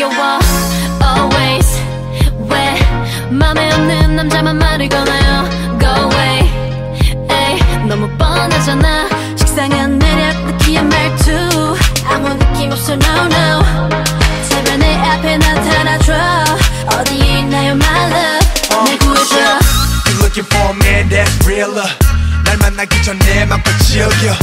지겨워 always 왜 맘에 없는 남자만 말을 거나요 go away 에이 너무 뻔하잖아 식상한 매력 느끼한 말투 아무 느낌 없어 no no 제발 내 앞에 나타나줘 어디에 있나요 my love 날 구해줘 You're looking for a man that's realer 날 만나기 전에 맘껏 즐겨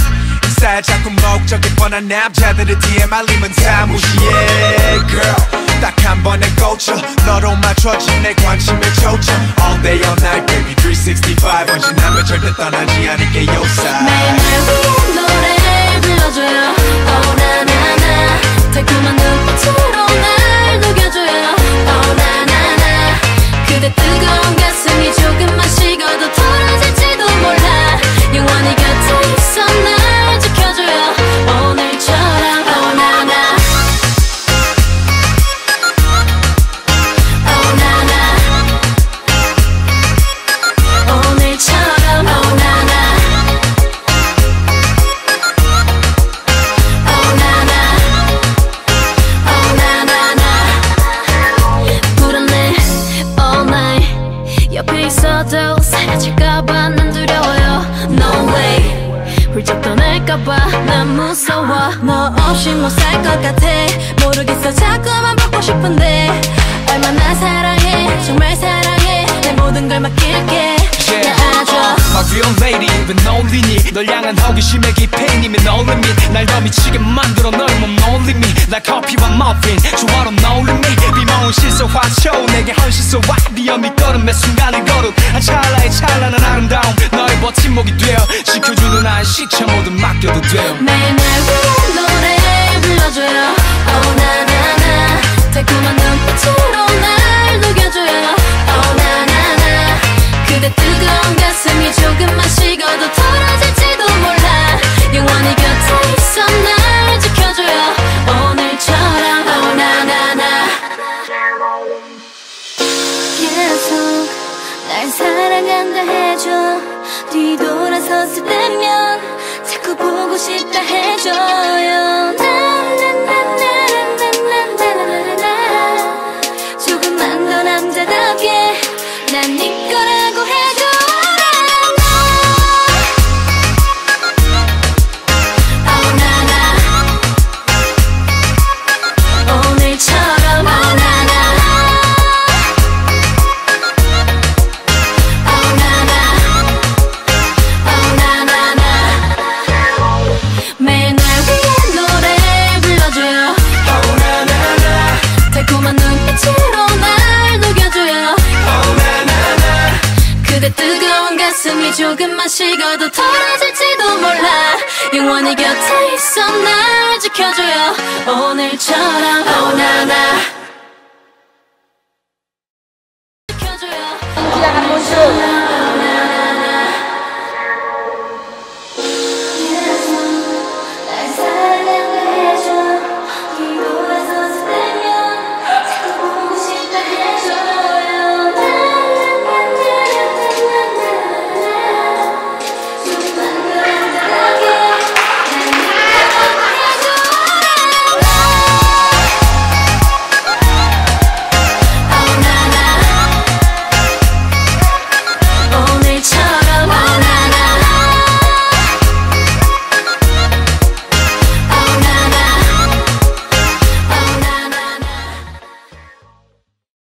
살 자꾸 목적이 뻔한 남자들의 TMI임은 다 무시해 girl 딱 한 번에 꽂혀 너로 맞춰진 내 관심에 쫓아 all day all night baby 365 언제나면 절대 떠나지 않을게 your side 매일 날 위한 노래를 불러줘요 oh na na na 달콤한 눈빛으로 날 녹여줘요 oh na na na 그대 뜨거운 가슴이 조금만 식어도 덜어질지도 몰라 영원히 곁에 있어 나 난 무서워 너 없이 못 살 것 같아 모르겠어 자꾸만 보고 싶은데 얼마나 사랑해 정말 사랑해 내 모든 걸 맡길게 yeah. 나 알아줘 My real lady 왜 놀리니 널 향한 호기심의 기페인이면 no limit 날 더 미치게 만들어 널 못 놀리니 나 커피와 머핀 조화로 놀리니 비모은 실소화초 내게 헌신소 와디어 밑거름의 순간을 걸음 한 찰나의 찬란한 아름다움 너의 버팀목이 되어 지켜주는 한 시체 모든 맡겨도 돼요 매일 날 위한 노래를 불러줘요 Oh na na na 달콤한 눈빛으로 날 녹여줘요 Oh na na na 그대 뜨거운 가슴이 조금만 식어도 덜어질지도 몰라 영원히 곁에 있어 날 지켜줘요 오늘처럼 Oh na na na 계속 날 사랑한다 해줘 뒤돌아섰을 때면 자꾸 보고 싶다 해줘요 나나나나나나나나나 조금만 더 남자답게 난 네 거라고 해줘 조금만 식어도 덜어질지도 몰라 영원히 곁에 있어 날 지켜줘요 오늘처럼 Oh na na